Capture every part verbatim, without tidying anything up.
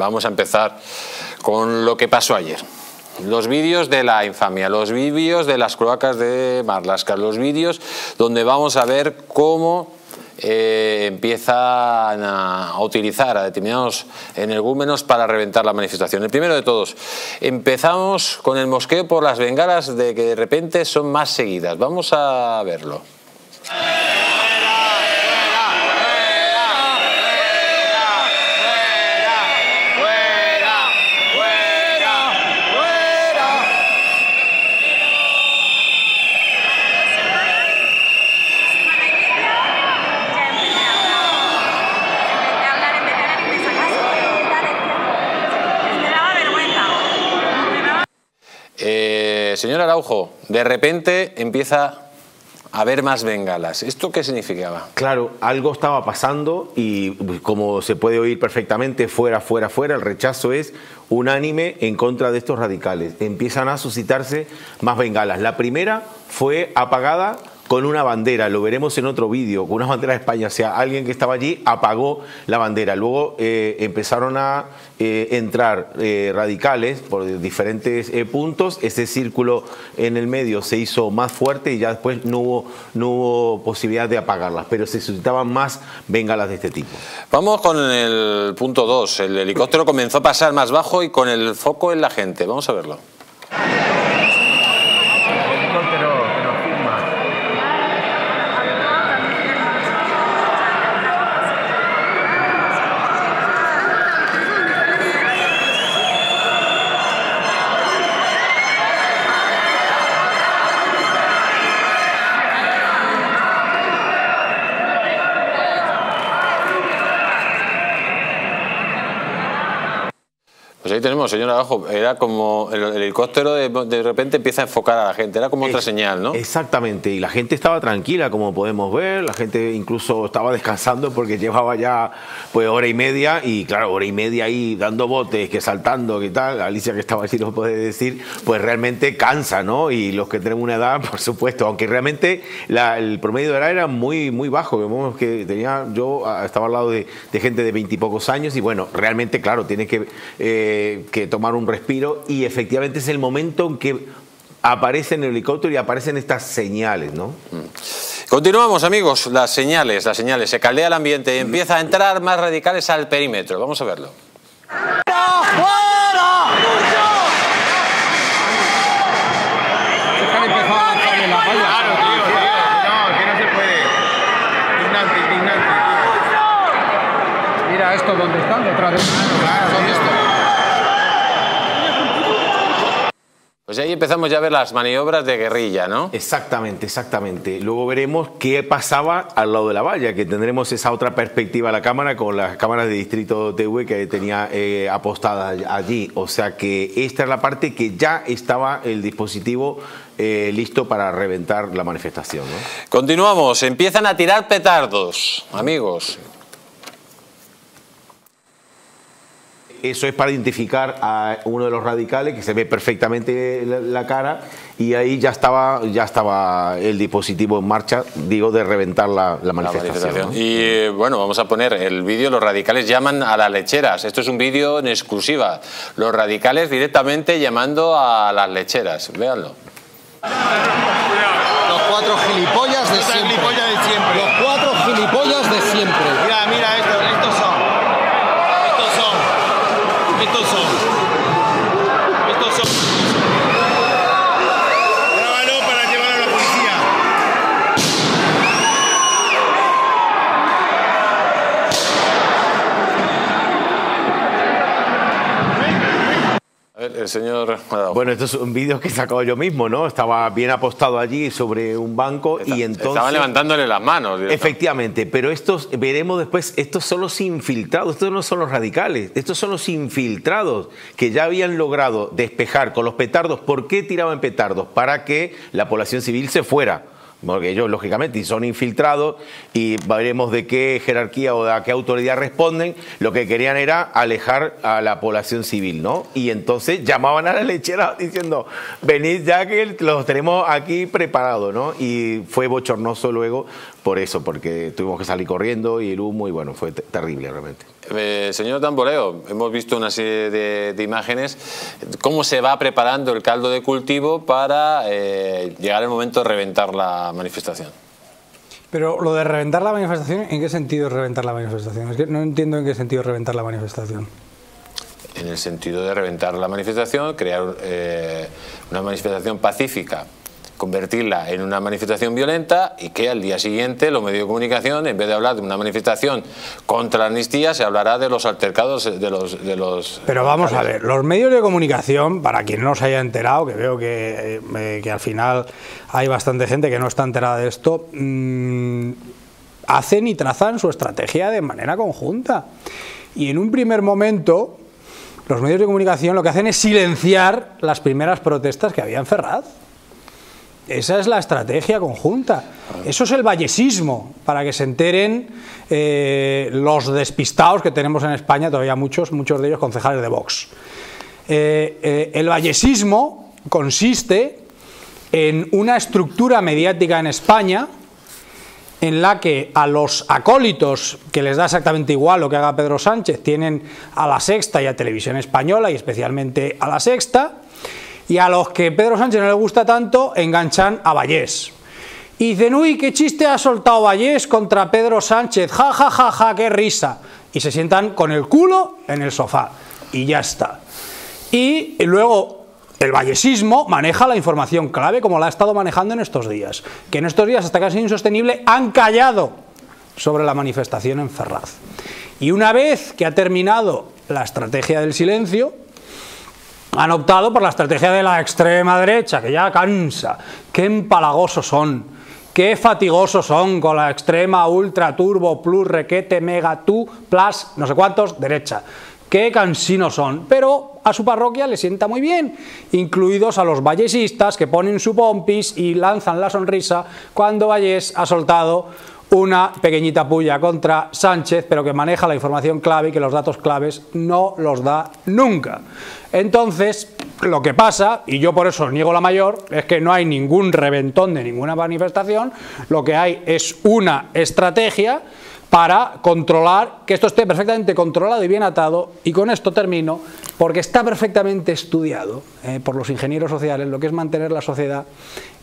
Vamos a empezar con lo que pasó ayer. Los vídeos de la infamia, los vídeos de las cloacas de Marlaska, los vídeos donde vamos a ver cómo eh, empiezan a utilizar a determinados energúmenos para reventar la manifestación. El primero de todos, empezamos con el mosqueo por las bengalas de que de repente son más seguidas. Vamos a verlo. Eh, señor Araujo, de repente empieza a haber más bengalas. ¿Esto qué significaba? Claro, algo estaba pasando y, como se puede oír perfectamente, fuera, fuera, fuera, el rechazo es unánime en contra de estos radicales. Empiezan a suscitarse más bengalas. La primera fue apagada con una bandera, lo veremos en otro vídeo, con una bandera de España, o sea, alguien que estaba allí apagó la bandera. Luego eh, empezaron a eh, entrar eh, radicales por diferentes eh, puntos, ese círculo en el medio se hizo más fuerte y ya después no hubo, no hubo posibilidad de apagarlas, pero se suscitaban más bengalas de este tipo. Vamos con el punto dos, el helicóptero comenzó a pasar más bajo y con el foco en la gente, vamos a verlo. Pues ahí tenemos, señor Araujo, era como el, el helicóptero de, de repente empieza a enfocar a la gente, era como otra es, señal, ¿no? Exactamente, y la gente estaba tranquila, como podemos ver, la gente incluso estaba descansando porque llevaba ya pues hora y media, y claro, hora y media ahí dando botes, que saltando, que tal, Alicia que estaba así lo puede decir, pues realmente cansa, ¿no? Y los que tenemos una edad, por supuesto, aunque realmente la, el promedio de edad era muy, muy bajo, vemos que tenía, yo estaba al lado de, de gente de veintipocos años, y bueno, realmente, claro, tienes que... Eh, que tomar un respiro y efectivamente es el momento en que aparece en el helicóptero y aparecen estas señales, ¿no? Continuamos, amigos, las señales, las señales, se caldea el ambiente y empieza a entrar más radicales al perímetro, vamos a verlo. Mira esto, ¿dónde están? Detrás de esto. Pues ahí empezamos ya a ver las maniobras de guerrilla, ¿no? Exactamente, exactamente. Luego veremos qué pasaba al lado de la valla, que tendremos esa otra perspectiva a la cámara con las cámaras de Distrito T V que tenía eh, apostadas allí. O sea que esta es la parte que ya estaba el dispositivo eh, listo para reventar la manifestación, ¿no? Continuamos, empiezan a tirar petardos, amigos. Eso es para identificar a uno de los radicales, que se ve perfectamente la, la cara, y ahí ya estaba ya estaba el dispositivo en marcha, digo, de reventar la, la manifestación. La manifestación. ¿No? Y eh, bueno, vamos a poner el vídeo, los radicales llaman a las lecheras. Esto es un vídeo en exclusiva. Los radicales directamente llamando a las lecheras. Véanlo. Los cuatro gilipollas de siempre. Los cuatro gilipollas de siempre. Mira, mira esto. Estos son. Estos son. Grábalo para llevar a la policía. A ver, el señor... Bueno, estos son vídeos que he sacado yo mismo, ¿no? Estaba bien apostado allí sobre un banco Está, y entonces... Estaban levantándole las manos. Efectivamente, pero estos, veremos después, estos son los infiltrados, estos no son los radicales, estos son los infiltrados que ya habían logrado despejar con los petardos. ¿Por qué tiraban petardos? Para que la población civil se fuera. Porque ellos, lógicamente, son infiltrados y veremos de qué jerarquía o de a qué autoridad responden. Lo que querían era alejar a la población civil, ¿no? Y entonces llamaban a la lechera diciendo, venid ya que los tenemos aquí preparados, ¿no? Y fue bochornoso luego por eso, porque tuvimos que salir corriendo y el humo, y bueno, fue terrible realmente. eh, señor Tamboreo, hemos visto una serie de, de imágenes, cómo se va preparando el caldo de cultivo para eh, llegar el momento de reventar la manifestación. Pero lo de reventar la manifestación, ¿en qué sentido es reventar la manifestación? Es que no entiendo en qué sentido es reventar la manifestación. En el sentido de reventar la manifestación, crear eh, una manifestación pacífica, convertirla en una manifestación violenta y que al día siguiente los medios de comunicación, en vez de hablar de una manifestación contra la amnistía, se hablará de los altercados de los... de los Pero vamos a ver, los medios de comunicación, para quien no se haya enterado, que veo que, eh, que al final hay bastante gente que no está enterada de esto, mmm, hacen y trazan su estrategia de manera conjunta. Y en un primer momento, los medios de comunicación lo que hacen es silenciar las primeras protestas que había en Ferraz. Esa es la estrategia conjunta. Eso es el vallesismo, para que se enteren eh, los despistados que tenemos en España, todavía muchos, muchos de ellos concejales de Vox. Eh, eh, el vallesismo consiste en una estructura mediática en España en la que a los acólitos, que les da exactamente igual lo que haga Pedro Sánchez, tienen a la Sexta y a Televisión Española, y especialmente a la Sexta, y a los que Pedro Sánchez no le gusta tanto, enganchan a Vallés. Y dicen, uy, qué chiste ha soltado Vallés contra Pedro Sánchez, ja, ja, ja, ja, qué risa. Y se sientan con el culo en el sofá, y ya está. Y luego el vallesismo maneja la información clave como la ha estado manejando en estos días, que en estos días, hasta casi insostenible, han callado sobre la manifestación en Ferraz. Y una vez que ha terminado la estrategia del silencio, han optado por la estrategia de la extrema derecha, que ya cansa. Qué empalagosos son, qué fatigosos son con la extrema ultra turbo plus requete mega tú plus no sé cuántos derecha. Qué cansinos son, pero a su parroquia le sienta muy bien, incluidos a los vallesistas que ponen su pompis y lanzan la sonrisa cuando Vallés ha soltado una pequeñita puya contra Sánchez, pero que maneja la información clave y que los datos claves no los da nunca. Entonces, lo que pasa, y yo por eso niego la mayor, es que no hay ningún reventón de ninguna manifestación, lo que hay es una estrategia para controlar, que esto esté perfectamente controlado y bien atado, y con esto termino, porque está perfectamente estudiado eh, por los ingenieros sociales lo que es mantener la sociedad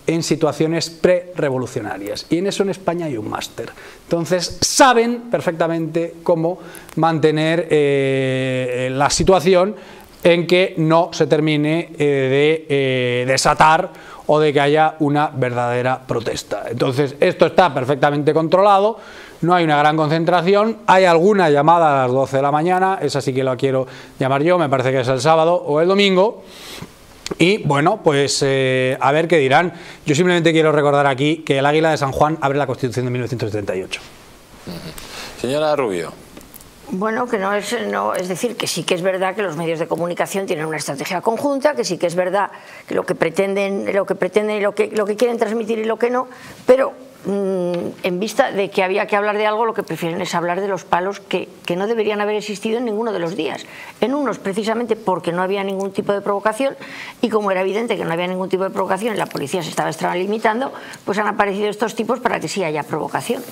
en situaciones pre-revolucionarias, y en eso en España hay un máster. Entonces saben perfectamente cómo mantener eh, la situación en que no se termine eh, de eh, desatar o de que haya una verdadera protesta. Entonces esto está perfectamente controlado, no hay una gran concentración, hay alguna llamada a las doce de la mañana, esa sí que la quiero llamar yo, me parece que es el sábado o el domingo. Y bueno, pues eh, a ver qué dirán. Yo simplemente quiero recordar aquí que el Águila de San Juan abre la Constitución de mil novecientos setenta y ocho. Señora Rubio. Bueno, que no es, no, es decir, que sí que es verdad que los medios de comunicación tienen una estrategia conjunta, que sí que es verdad que lo que pretenden, lo que pretenden y lo que, lo que quieren transmitir y lo que no, pero mmm, en vista de que había que hablar de algo, lo que prefieren es hablar de los palos que, que no deberían haber existido en ninguno de los días. En unos, precisamente porque no había ningún tipo de provocación, y como era evidente que no había ningún tipo de provocación y la policía se estaba extralimitando, pues han aparecido estos tipos para que sí haya provocación.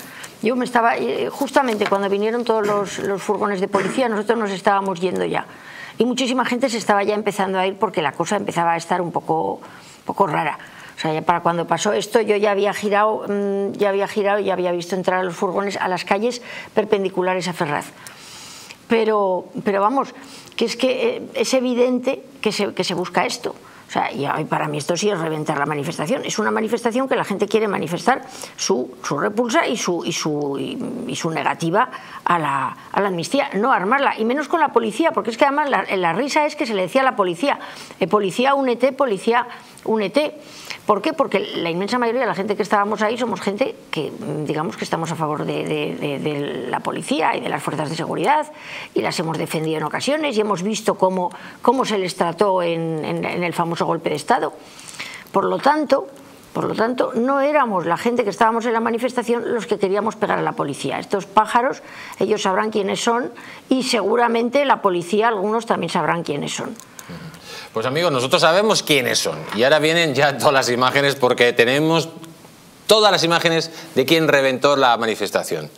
Yo me estaba, justamente cuando vinieron todos los, los furgones de policía, nosotros nos estábamos yendo ya. Y muchísima gente se estaba ya empezando a ir porque la cosa empezaba a estar un poco, un poco rara. O sea, ya para cuando pasó esto yo ya había girado, ya había girado y ya había visto entrar a los furgones a las calles perpendiculares a Ferraz. Pero, pero vamos, que es que es evidente que se, que se busca esto. O sea, y para mí esto sí es reventar la manifestación. Es una manifestación que la gente quiere manifestar su, su repulsa y su, y su, y, y su negativa a la, a la amnistía, no armarla, y menos con la policía, porque es que además la, la risa es que se le decía a la policía, eh, policía únete, policía únete. ¿Por qué? Porque la inmensa mayoría de la gente que estábamos ahí somos gente que, digamos, que estamos a favor de, de, de, de la policía y de las fuerzas de seguridad, y las hemos defendido en ocasiones, y hemos visto cómo, cómo se les trató en, en, en el famoso golpe de Estado. Por lo tanto, por lo tanto, no éramos la gente que estábamos en la manifestación los que queríamos pegar a la policía. Estos pájaros, ellos sabrán quiénes son, y seguramente la policía, algunos también sabrán quiénes son. Pues amigos, nosotros sabemos quiénes son, y ahora vienen ya todas las imágenes, porque tenemos todas las imágenes de quién reventó la manifestación.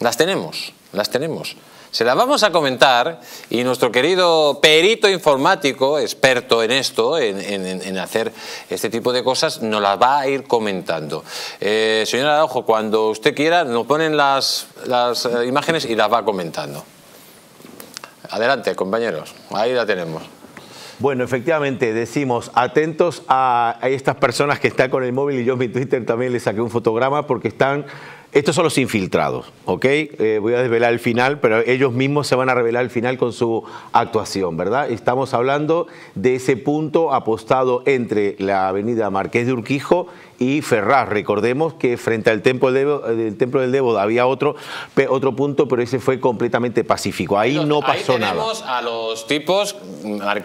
Las tenemos, las tenemos. Se las vamos a comentar y nuestro querido perito informático, experto en esto, en, en, en hacer este tipo de cosas, nos las va a ir comentando. Eh, señora Araujo, cuando usted quiera nos ponen las, las eh, imágenes y las va comentando. Adelante, compañeros, ahí la tenemos. Bueno, efectivamente, decimos, atentos a, a estas personas que están con el móvil, y yo en mi Twitter también les saqué un fotograma porque están... Estos son los infiltrados, ¿ok? Eh, voy a desvelar el final, pero ellos mismos se van a revelar el final con su actuación, ¿verdad? Estamos hablando de ese punto apostado entre la avenida Marqués de Urquijo y Ferraz. Recordemos que frente al Templo del Débod había otro, otro punto, pero ese fue completamente pacífico. Ahí los, no pasó nada. Ahí tenemos nada. A los tipos,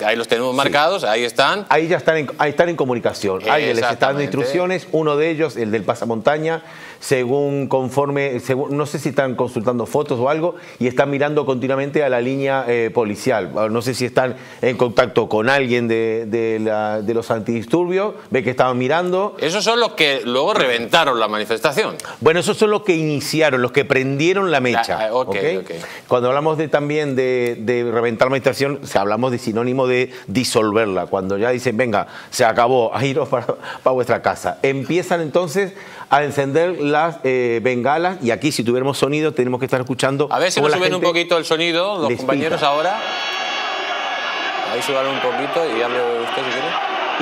ahí los tenemos marcados, sí. Ahí están. Ahí ya están en, ahí están en comunicación, ahí les están dando instrucciones. Uno de ellos, el del pasamontaña, según... conforme, no sé si están consultando fotos o algo, y están mirando continuamente a la línea eh, policial. No sé si están en contacto con alguien de, de, la, de los antidisturbios, ve que estaban mirando. Esos son los que luego reventaron la manifestación. Bueno, esos son los que iniciaron, los que prendieron la mecha. Ah, okay, ¿okay? Okay. Cuando hablamos de, también de, de reventar la manifestación, o sea, hablamos de sinónimo de disolverla. Cuando ya dicen, venga, se acabó, a iros para, para vuestra casa. Empiezan entonces a encender las... Eh, bengalas, y aquí si tuviéramos sonido tenemos que estar escuchando. A ver si nos suben un poquito el sonido, los compañeros ahora. Ahí suban un poquito y hable usted si quiere.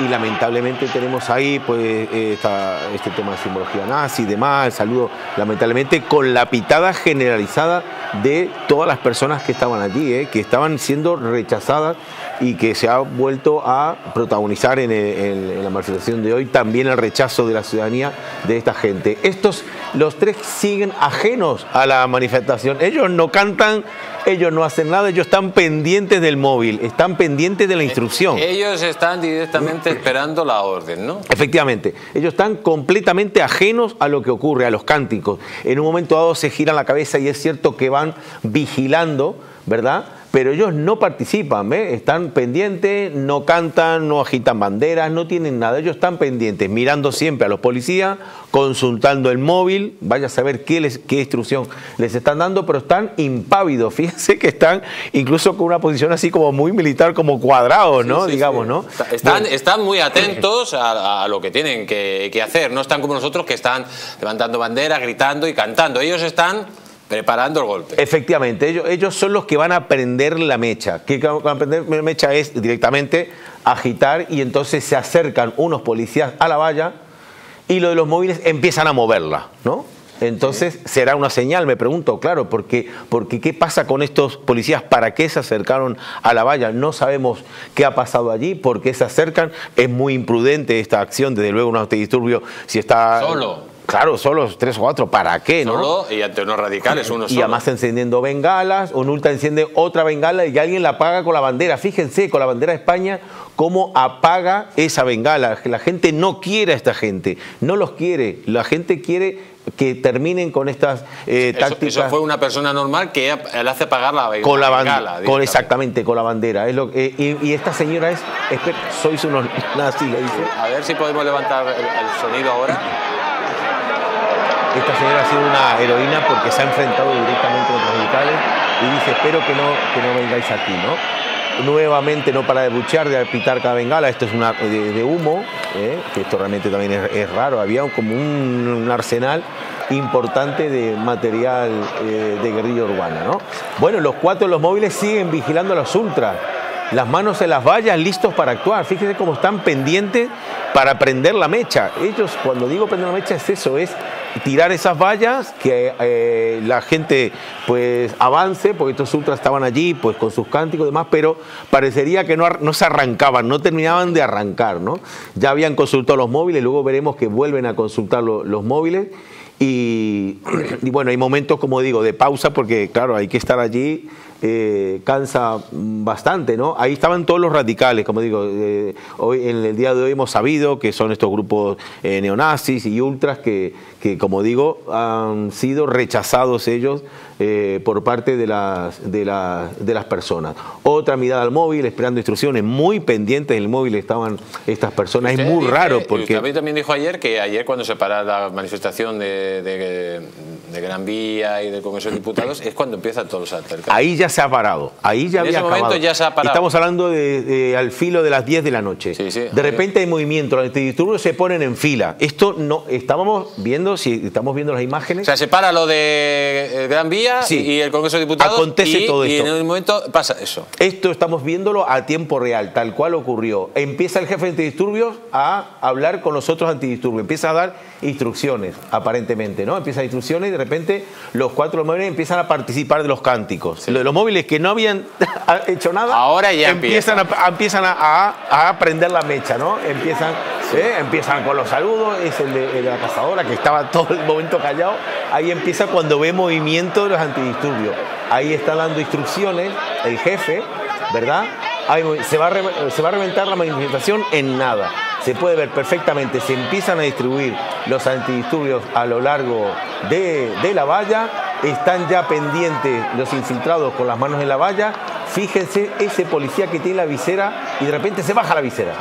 Y lamentablemente tenemos ahí pues esta, este tema de simbología nazi y demás, el saludo, lamentablemente con la pitada generalizada de todas las personas que estaban allí, eh, que estaban siendo rechazadas y que se ha vuelto a protagonizar en, el, en la manifestación de hoy, también el rechazo de la ciudadanía de esta gente. Estos, los tres siguen ajenos a la manifestación, ellos no cantan, ellos no hacen nada, ellos están pendientes del móvil, están pendientes de la instrucción. Ellos están directamente esperando la orden, ¿no? Efectivamente, ellos están completamente ajenos a lo que ocurre, a los cánticos. En un momento dado se giran la cabeza y es cierto que van vigilando, ¿verdad?, pero ellos no participan, ¿eh? Están pendientes, no cantan, no agitan banderas, no tienen nada. Ellos están pendientes, mirando siempre a los policías, consultando el móvil, vaya a saber qué, les, qué instrucción les están dando, pero están impávidos. Fíjense que están incluso con una posición así como muy militar, como cuadrados, ¿no? Sí, sí, digamos, sí. ¿No? Están, bueno. Están muy atentos a, a lo que tienen que, que hacer. No están como nosotros que están levantando banderas, gritando y cantando. Ellos están... preparando el golpe. Efectivamente, ellos, ellos son los que van a prender la mecha. ¿Qué van a prender la mecha? Es directamente agitar, y entonces se acercan unos policías a la valla y lo de los móviles empiezan a moverla, ¿no? Entonces, ¿será una señal? Me pregunto, claro, porque, porque ¿qué pasa con estos policías? ¿Para qué se acercaron a la valla? No sabemos qué ha pasado allí, por qué se acercan. Es muy imprudente esta acción, desde luego, un antidisturbio, si está... solo. Claro, solo tres o cuatro, ¿para qué? Solo, ¿no? Y ante unos radicales, uno solo. Y además encendiendo bengalas, un ultra enciende otra bengala y alguien la apaga con la bandera. Fíjense, con la bandera de España, cómo apaga esa bengala. La gente no quiere a esta gente, no los quiere. La gente quiere que terminen con estas eh, eso, tácticas. Eso fue una persona normal que le hace apagar la bengala. Con la bengala, con, exactamente, con la bandera. Es lo, eh, y, y esta señora es... Espera, sois unos... Nada, sí, le dice. A ver si podemos levantar el, el sonido ahora. Esta señora ha sido una heroína porque se ha enfrentado directamente a los radicales y dice, espero que no, que no vengáis aquí, ¿no? Nuevamente no para de buchear, de pitar cada bengala, esto es una de, de humo, ¿eh? Que esto realmente también es, es raro, había como un, un arsenal importante de material eh, de guerrilla urbana, ¿no? Bueno, los cuatro de los móviles siguen vigilando a los ultras, las manos en las vallas, listos para actuar, fíjense cómo están pendientes para prender la mecha. Ellos, cuando digo prender la mecha, es eso, es... tirar esas vallas, que eh, la gente pues avance, porque estos ultras estaban allí pues con sus cánticos y demás, pero parecería que no, no se arrancaban, no terminaban de arrancar, ¿no? Ya habían consultado los móviles, luego veremos que vuelven a consultar lo, los móviles y, y bueno, hay momentos, como digo, de pausa porque claro, hay que estar allí. Eh, cansa bastante, ¿no? Ahí estaban todos los radicales, como digo, eh, hoy en el día de hoy hemos sabido que son estos grupos eh, neonazis y ultras que, que, como digo, han sido rechazados ellos eh, por parte de las, de, la, de las personas. Otra mirada al móvil, esperando instrucciones, muy pendientes del móvil estaban estas personas. Usted es muy dice, raro porque... Usted también dijo ayer que ayer cuando se paró la manifestación de, de, de Gran Vía y del Congreso de Diputados, es cuando empiezan todos los altercados. Ahí ya se ha parado, ahí ya en había ese acabado. Momento ya se ha parado. Estamos hablando de, de al filo de las diez de la noche. Sí, sí, de repente hay movimiento, los antidisturbios se ponen en fila. Esto no, estábamos viendo, si estamos viendo las imágenes. O sea, se para lo de Gran Vía, sí, y el Congreso de Diputados. Acontece y, todo esto. Y en un momento pasa eso. Esto estamos viéndolo a tiempo real, tal cual ocurrió. Empieza el jefe de antidisturbios a hablar con los otros antidisturbios, empieza a dar instrucciones, aparentemente, ¿no? Empieza a instrucciones y de repente los cuatro móviles empiezan a participar de los cánticos. Sí. Los móviles que no habían hecho nada, ahora ya empiezan, empieza. a, empiezan a, a prender la mecha, ¿no? Empiezan, sí, ¿eh? Empiezan con los saludos, es el de, el de la cazadora que estaba todo el momento callado. Ahí empieza cuando ve movimiento de los antidisturbios. Ahí está dando instrucciones el jefe, ¿verdad? Ahí se va a re, se va a reventar la manifestación en nada. Se puede ver perfectamente, se empiezan a distribuir los antidisturbios a lo largo de, de la valla, están ya pendientes los infiltrados con las manos en la valla. Fíjense ese policía que tiene la visera y de repente se baja la visera.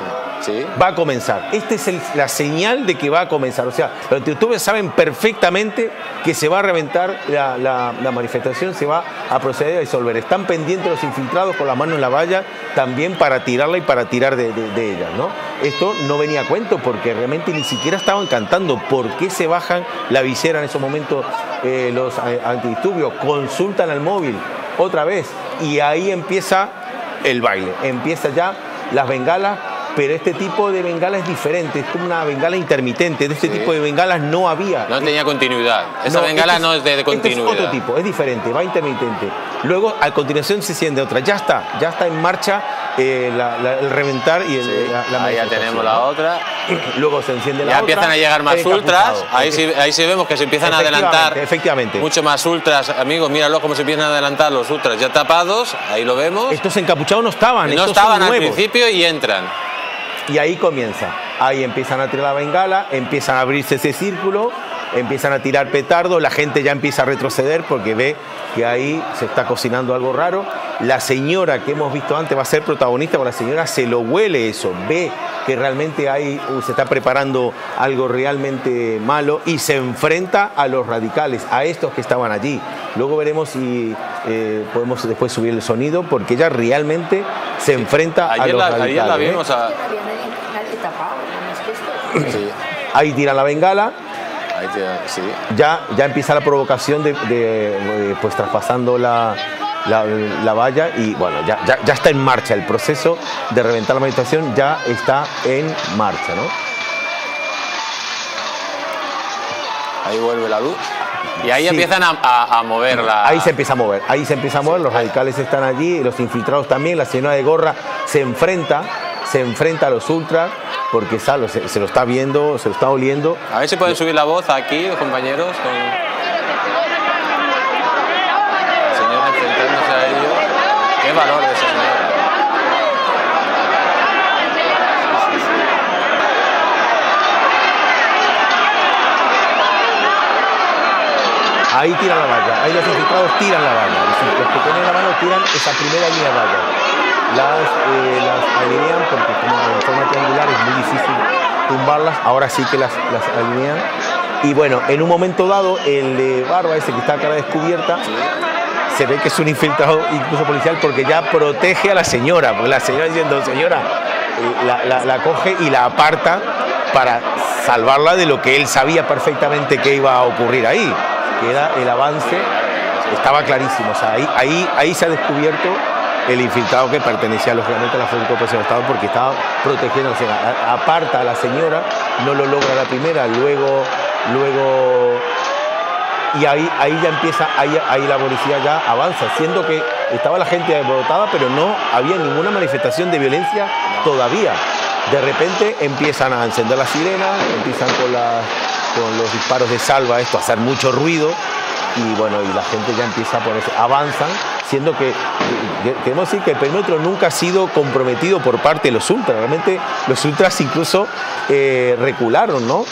Sí. Va a comenzar. Esta es el, la señal de que va a comenzar. O sea, los antidisturbios saben perfectamente que se va a reventar la, la, la manifestación, se va a proceder a disolver. Están pendientes los infiltrados con las manos en la valla también para tirarla y para tirar de, de, de ellas, ¿no? Esto no venía a cuento porque realmente ni siquiera estaban cantando. ¿Por qué se bajan la visera en esos momentos eh, los antidisturbios? Consultan al móvil otra vez y ahí empieza el baile. Empieza ya las bengalas. Pero este tipo de bengala es diferente, es como una bengala intermitente. De este sí. tipo de bengalas no había. No tenía continuidad. Esa no, bengala este es, no es de, de continuidad. Este es otro tipo, es diferente, va intermitente. Luego, a continuación, se siente otra. Ya está, ya está en marcha eh, la, la, el reventar y el, sí. la, la ahí ya tenemos, ¿no?, la otra. Luego se enciende la ya otra. Ya empiezan a llegar más ultras. Ahí sí, ahí sí vemos que se empiezan a adelantar. Efectivamente. Mucho más ultras, amigos. Míralo cómo se empiezan a adelantar los ultras. Ya tapados, ahí lo vemos. Estos encapuchados no estaban. No estos estaban son al nuevos. principio y entran. Y ahí comienza, ahí empiezan a tirar la bengala, empiezan a abrirse ese círculo, empiezan a tirar petardos, la gente ya empieza a retroceder porque ve que ahí se está cocinando algo raro. La señora que hemos visto antes va a ser protagonista, porque la señora se lo huele eso, ve que realmente ahí se está preparando algo realmente malo y se enfrenta a los radicales, a estos que estaban allí. Luego veremos si eh, podemos después subir el sonido, porque ella realmente se enfrenta sí. a los la, radicales. Ayer la vimos ¿eh? a... Sí. Ahí tira la bengala. Ahí tira, sí. ya, ya empieza la provocación de, de, de pues traspasando la, la, la valla y bueno, ya, ya, ya está en marcha el proceso de reventar la manifestación, ya está en marcha, ¿no? Ahí vuelve la luz. Y ahí sí. empiezan a, a, a mover la... Ahí se empieza a mover, ahí se empieza a mover, sí. los radicales están allí, los infiltrados también, la señora de gorra se enfrenta, se enfrenta a los ultras, porque salo, se, se lo está viendo, se lo está oliendo. A ver si pueden subir la voz aquí, los compañeros. Con... La señora enfrentándose a ellos. Qué valor de esa señora. Ahí tiran la valla, ahí los infiltrados tiran la valla. Los que ponen la mano tiran esa primera línea de valla. Las, eh, las alinean porque como en forma triangular es muy difícil tumbarlas, ahora sí que las, las alinean. Y bueno, en un momento dado, el de barba ese que está a cara descubierta, se ve que es un infiltrado incluso policial porque ya protege a la señora. Porque la señora diciendo, señora, la, la, la coge y la aparta para salvarla de lo que él sabía perfectamente que iba a ocurrir ahí. Que era el avance, estaba clarísimo. O sea, ahí, ahí, ahí se ha descubierto el infiltrado que pertenecía lógicamente a la Fuerza de Ocupación del Estado porque estaba protegiendo a la señora. Aparta a la señora, no lo logra la primera, luego, luego... Y ahí, ahí ya empieza, ahí, ahí la policía ya avanza, siendo que estaba la gente alborotada, pero no había ninguna manifestación de violencia todavía. De repente empiezan a encender las sirenas, empiezan con la... con los disparos de salva, esto, hacer mucho ruido y bueno, y la gente ya empieza a ponerse, avanzan, siendo que queremos decir que el perímetro nunca ha sido comprometido por parte de los ultras, realmente los ultras incluso eh, recularon, ¿no?